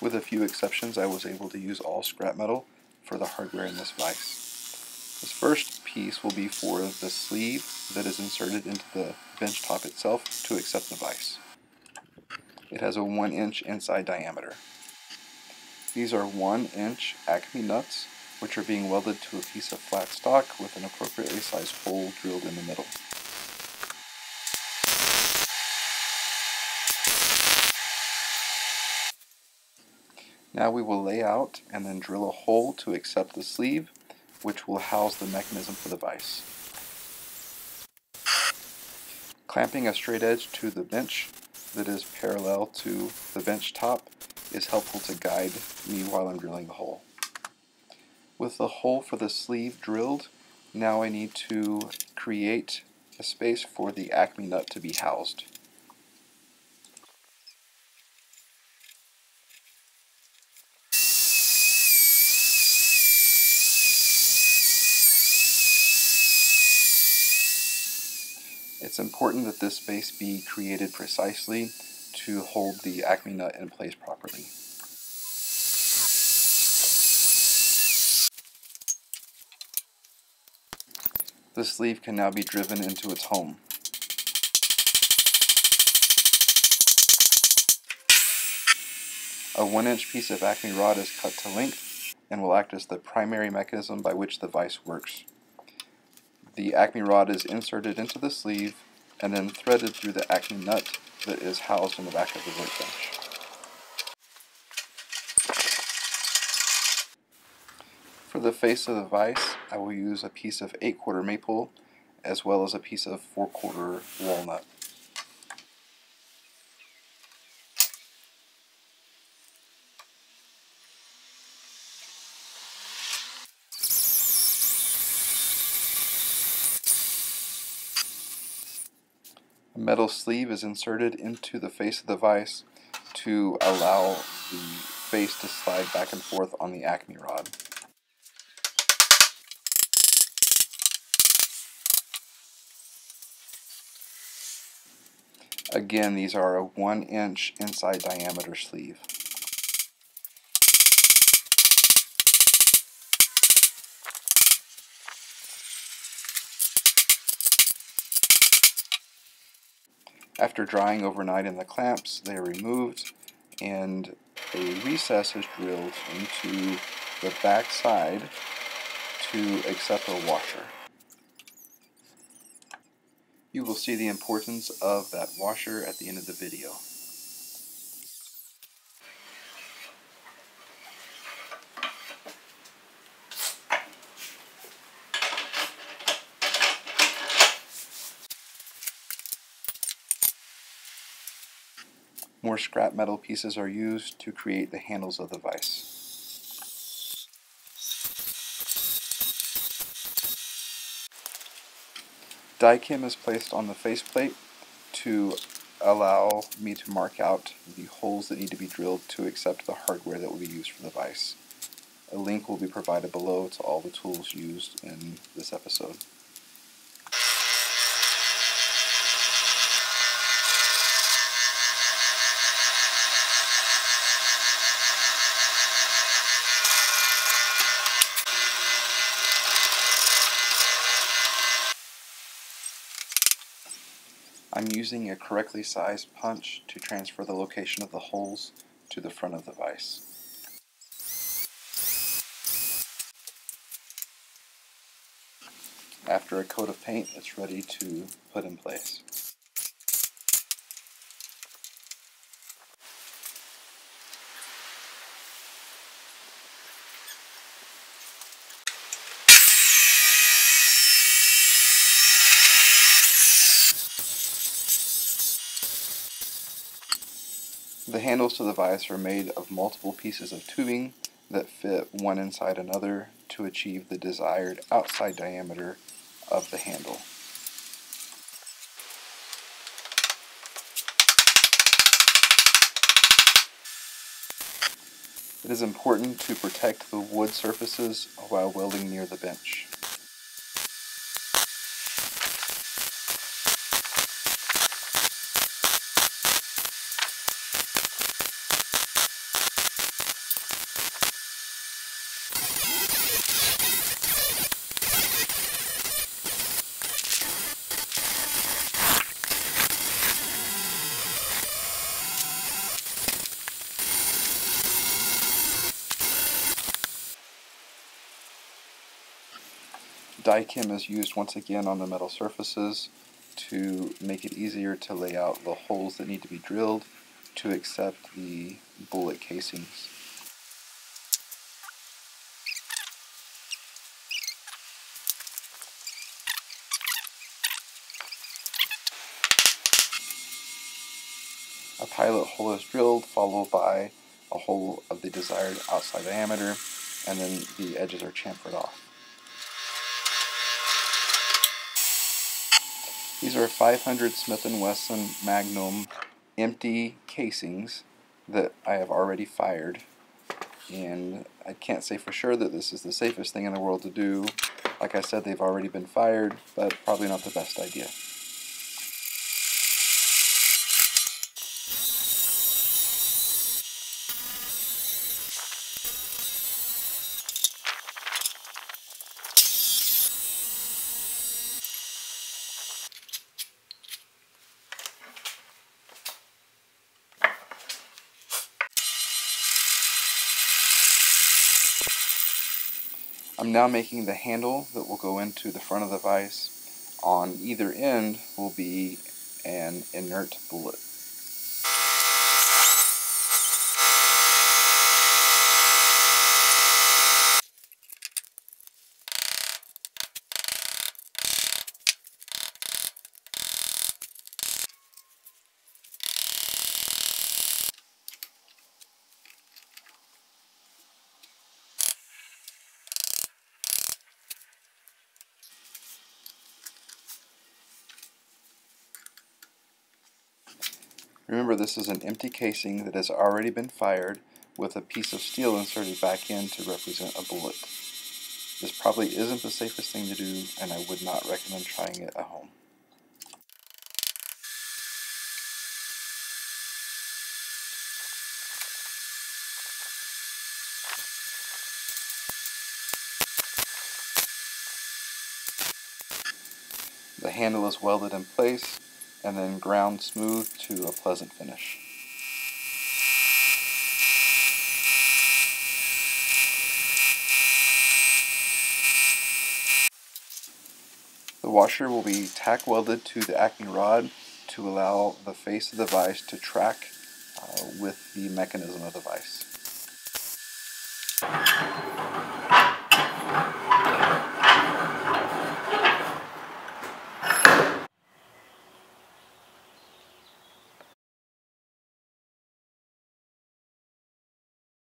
With a few exceptions, I was able to use all scrap metal for the hardware in this vise. This first piece will be for the sleeve that is inserted into the bench top itself to accept the vise. It has a 1-inch inside diameter. These are 1-inch Acme nuts, which are being welded to a piece of flat stock with an appropriately sized hole drilled in the middle. Now we will lay out and then drill a hole to accept the sleeve, which will house the mechanism for the vise. Clamping a straight edge to the bench that is parallel to the bench top is helpful to guide me while I'm drilling the hole. With the hole for the sleeve drilled, now I need to create a space for the Acme nut to be housed. It's important that this space be created precisely to hold the Acme nut in place properly. The sleeve can now be driven into its home. A 1-inch piece of Acme rod is cut to length and will act as the primary mechanism by which the vise works. The Acme rod is inserted into the sleeve and then threaded through the Acme nut that is housed in the back of the workbench. For the face of the vise, I will use a piece of 8/4 maple as well as a piece of 4/4 walnut. A metal sleeve is inserted into the face of the vise to allow the face to slide back and forth on the Acme rod. Again, these are a 1-inch inside diameter sleeve. After drying overnight in the clamps, they are removed and a recess is drilled into the back side to accept a washer. You will see the importance of that washer at the end of the video. More scrap metal pieces are used to create the handles of the vise. Dykem is placed on the faceplate to allow me to mark out the holes that need to be drilled to accept the hardware that will be used for the vise. A link will be provided below to all the tools used in this episode. I'm using a correctly sized punch to transfer the location of the holes to the front of the vise. After a coat of paint, it's ready to put in place. The handles to the vise are made of multiple pieces of tubing that fit one inside another to achieve the desired outside diameter of the handle. It is important to protect the wood surfaces while welding near the bench. Dykem is used once again on the metal surfaces to make it easier to lay out the holes that need to be drilled to accept the bullet casings. A pilot hole is drilled, followed by a hole of the desired outside diameter, and then the edges are chamfered off. These are 500 Smith & Wesson Magnum empty casings that I have already fired, and I can't say for sure that this is the safest thing in the world to do. Like I said, they've already been fired, but probably not the best idea. I'm now making the handle that will go into the front of the vise. On either end will be an inert bullet. Remember, this is an empty casing that has already been fired with a piece of steel inserted back in to represent a bullet. This probably isn't the safest thing to do, and I would not recommend trying it at home. The handle is welded in place and then ground smooth to a pleasant finish. The washer will be tack welded to the Acme rod to allow the face of the vise to track with the mechanism of the vise.